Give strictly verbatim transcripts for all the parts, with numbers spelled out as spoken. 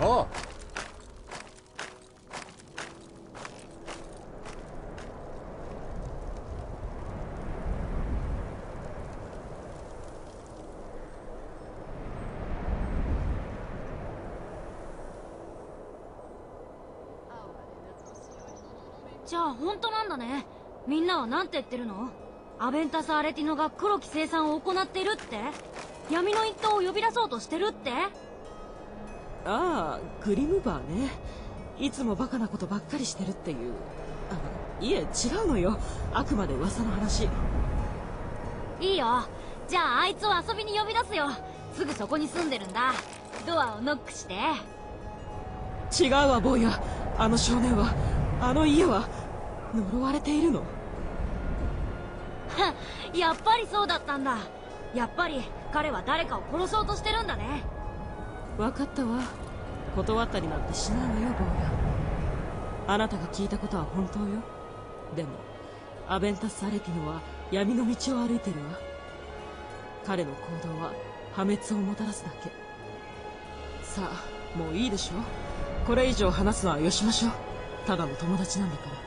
Oh. So, really? みんなはなんて言ってるの？アベンタス・アレティノが黒き生産を行ってるって？闇の一党を呼び出そうとしてるって？ああ、グリムバーね。いつもバカなことばっかりしてるっていう。あ、いえ、違うのよ。あくまで噂の話。いいよ。じゃああいつを遊びに呼び出すよ。すぐそこに住んでるんだ。ドアをノックして。違うわ、坊や。あの少年は、あの家は、呪われているの。やっぱりそうだったんだ。やっぱり彼は誰かを殺そうとしてるんだね。分かったわ。断ったりなんてしないのよ、坊や。あなたが聞いたことは本当よ。でもアベンタス・アレティノは闇の道を歩いてるわ。彼の行動は破滅をもたらすだけ。さあ、もういいでしょ。これ以上話すのはよしましょう。ただの友達なんだから。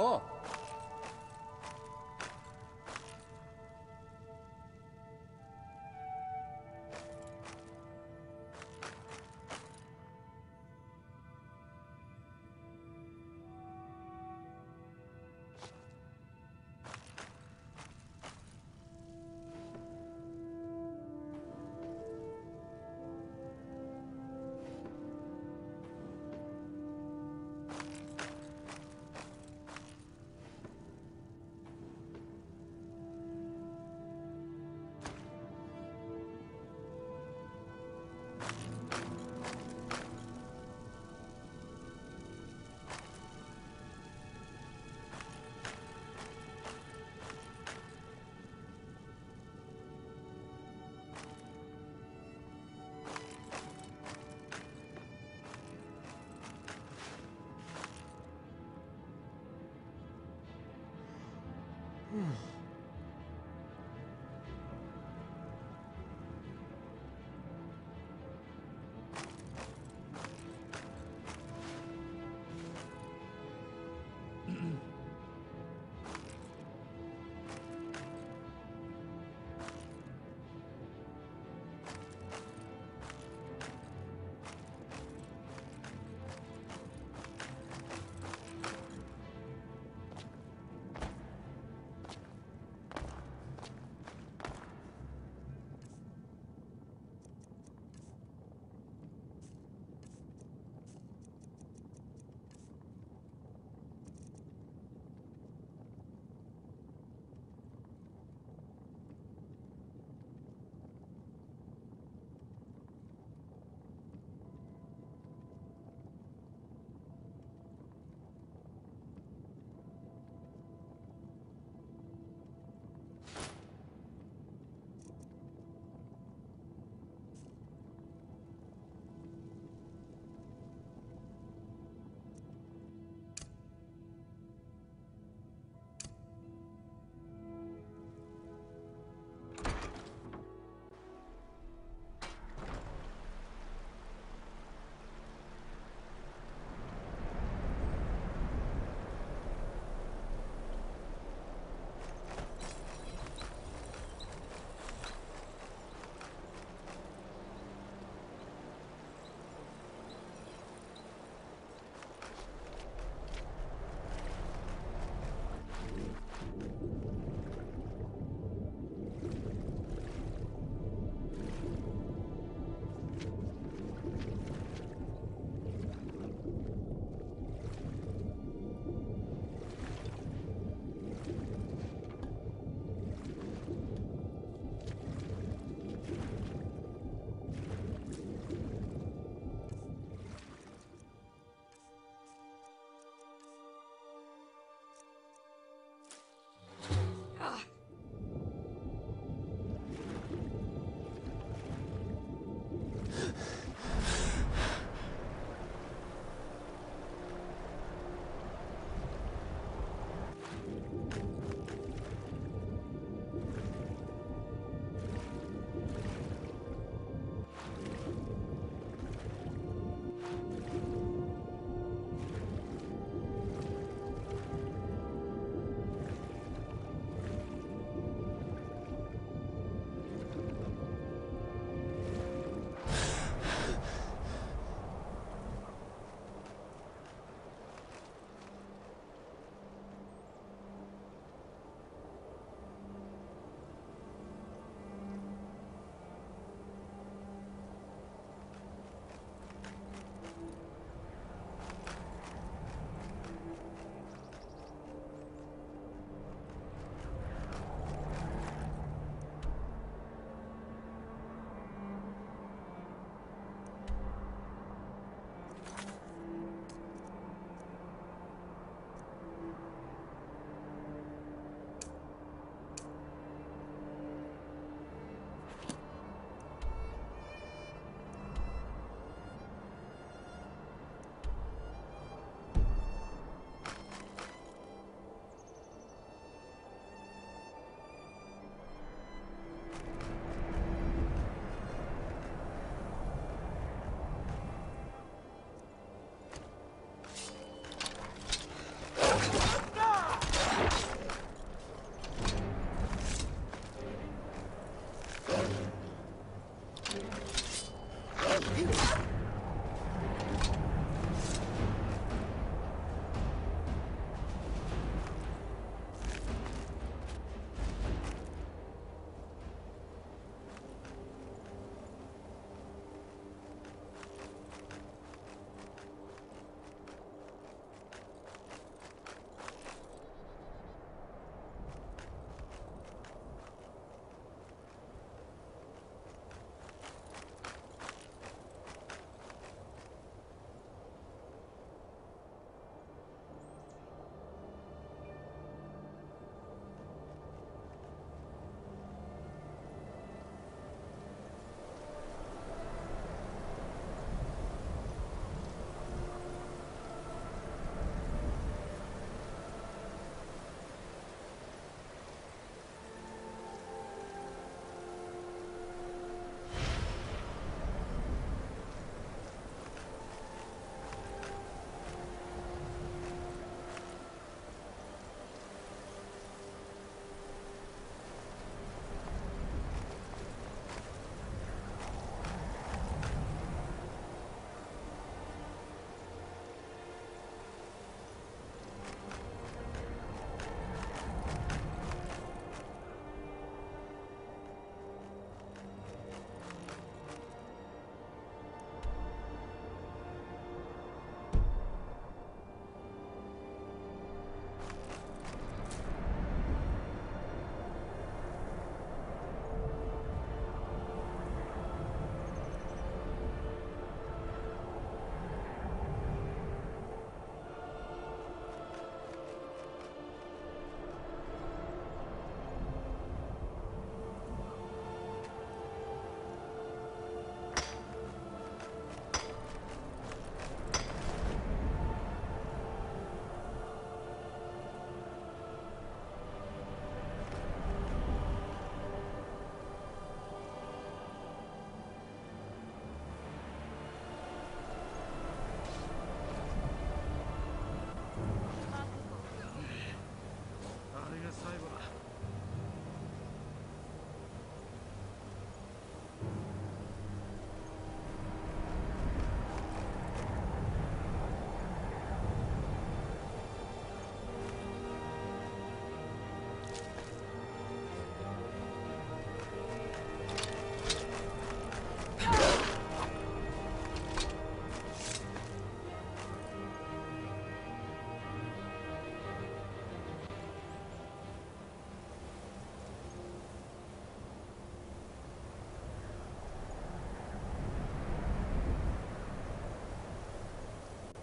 Oh.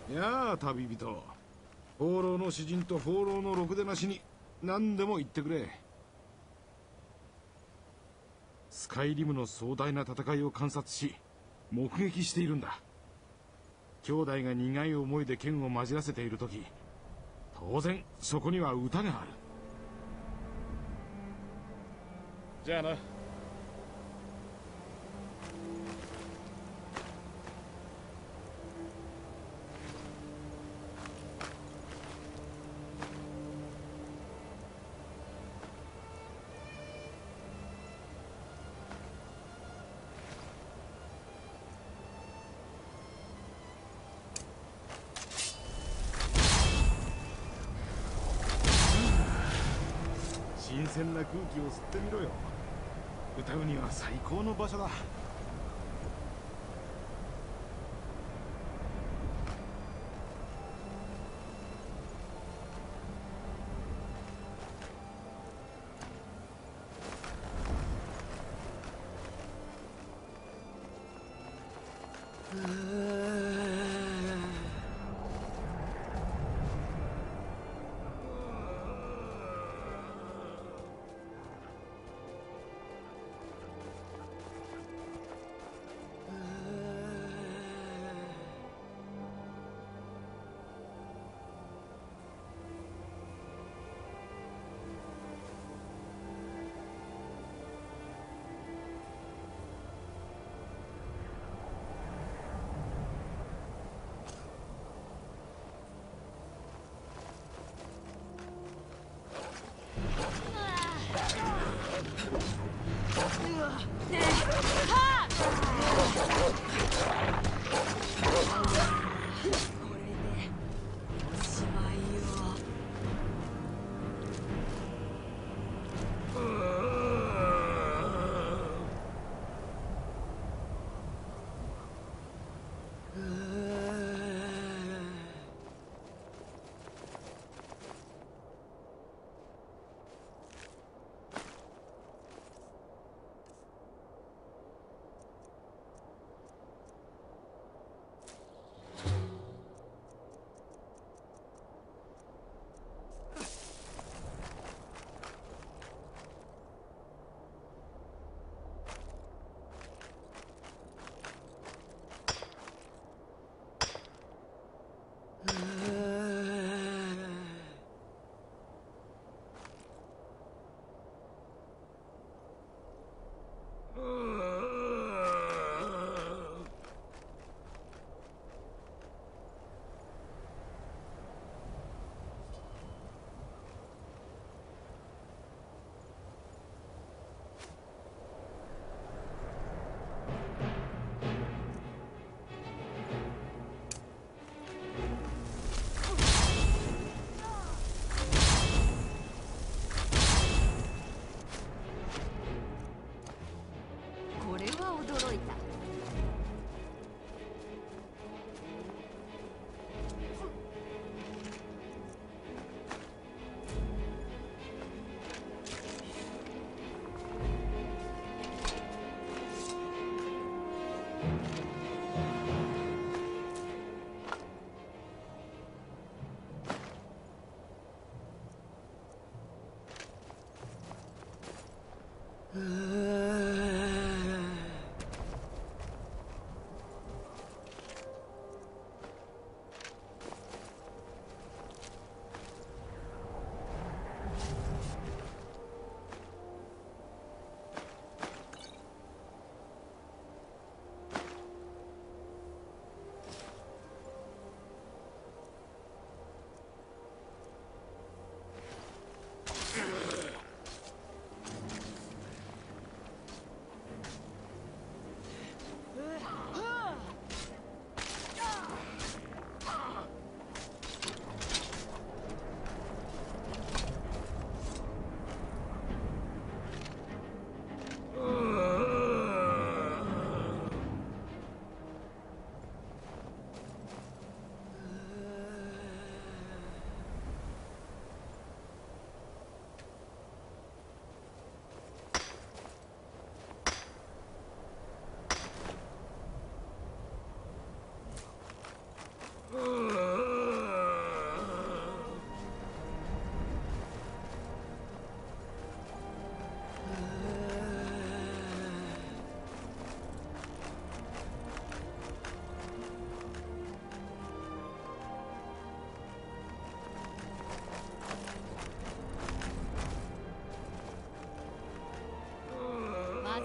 いやあ旅人、放浪の詩人と放浪のろくでなしに何でも言ってくれ。スカイリムの壮大な戦いを観察し目撃しているんだ。兄弟が苦い思いで剣を混じらせている時、当然そこには歌がある。じゃあな。新鮮な空気を吸ってみろよ。歌うには最高の場所だ。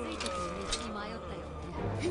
ついた時に迷ったよね。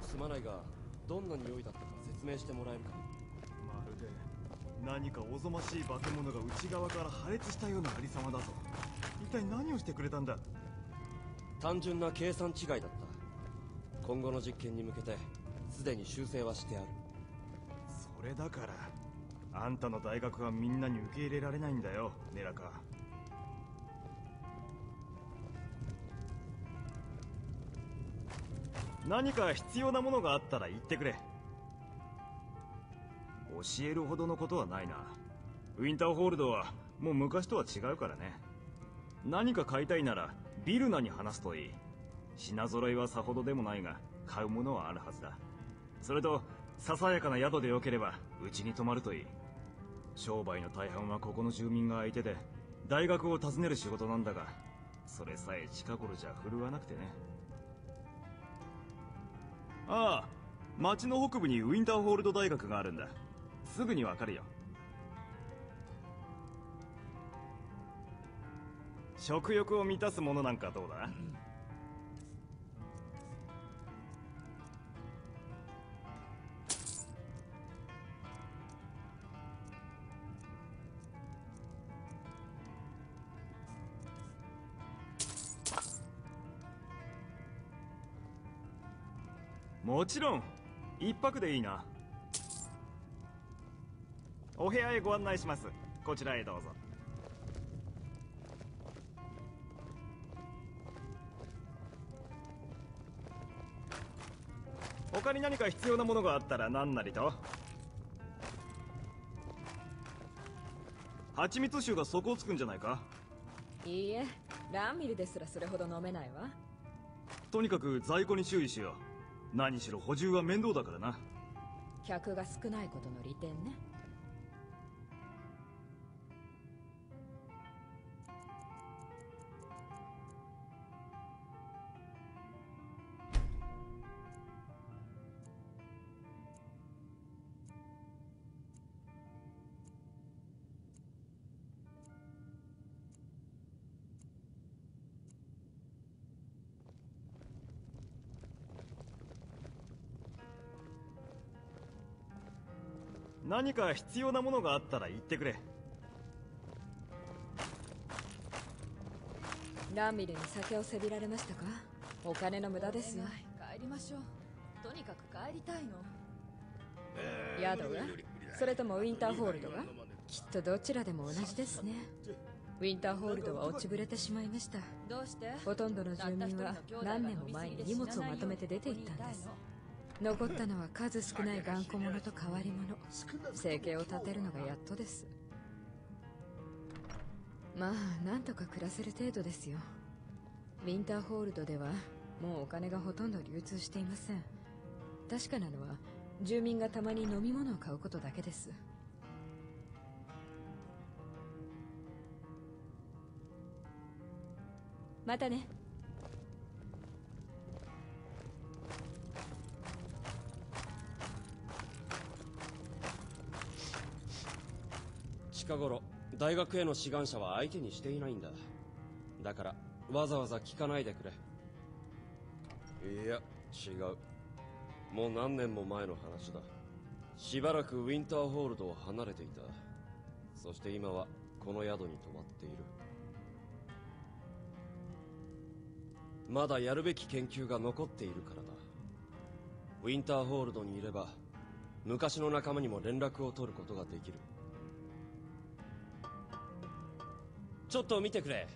すまないが、どんな匂いだったか説明してもらえるか。まるで何かおぞましい化け物が内側から破裂したようなありさまだぞ。一体何をしてくれたんだ。単純な計算違いだった。今後の実験に向けてすでに修正はしてある。それだからあんたの大学はみんなに受け入れられないんだよ、ネラカ。何か必要なものがあったら言ってくれ。教えるほどのことはないな。ウィンターホールドはもう昔とは違うからね。何か買いたいならビルナに話すといい。品揃えはさほどでもないが買うものはあるはずだ。それとささやかな宿でよければうちに泊まるといい。商売の大半はここの住民が相手で大学を訪ねる仕事なんだが、それさえ近頃じゃ振るわなくてね。ああ、町の北部にウィンターホールド大学があるんだ。すぐにわかるよ。食欲を満たすものなんかどうだ？もちろん一泊でいいな。お部屋へご案内します。こちらへどうぞ。他に何か必要なものがあったら何なりと。蜂蜜酒が底をつくんじゃないか。いいえ、ランミルですらそれほど飲めないわ。とにかく在庫に注意しよう。何しろ補充は面倒だからな。客が少ないことの利点ね。何か必要なものがあったら言ってくれ。ラミルに酒をせびられましたか？お金の無駄ですよ。帰りましょう。とにかく帰りたいの。宿がそれともウィンターホールドが、きっとどちらでも同じですね。ウィンターホールドは落ちぶれてしまいました。どうして？ほとんどの住民は何年も前に荷物をまとめて出て行ったんです。残ったのは数少ない頑固者と変わり者。生計を立てるのがやっとです。まあなんとか暮らせる程度ですよ。ウィンターホールドではもうお金がほとんど流通していません。確かなのは住民がたまに飲み物を買うことだけです。またね。近頃大学への志願者は相手にしていないんだ。だからわざわざ聞かないでくれ。いや違う、もう何年も前の話だ。しばらくウィンターホールドを離れていた。そして今はこの宿に泊まっている。まだやるべき研究が残っているからだ。ウィンターホールドにいれば昔の仲間にも連絡を取ることができる。ちょっと見てくれ。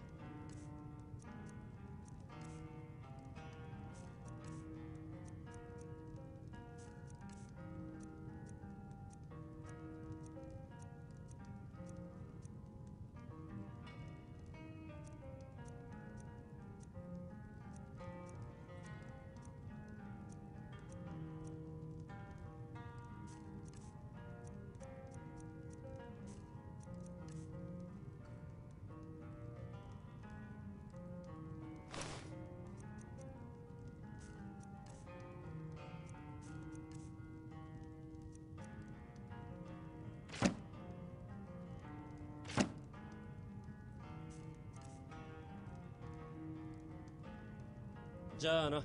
じゃあな。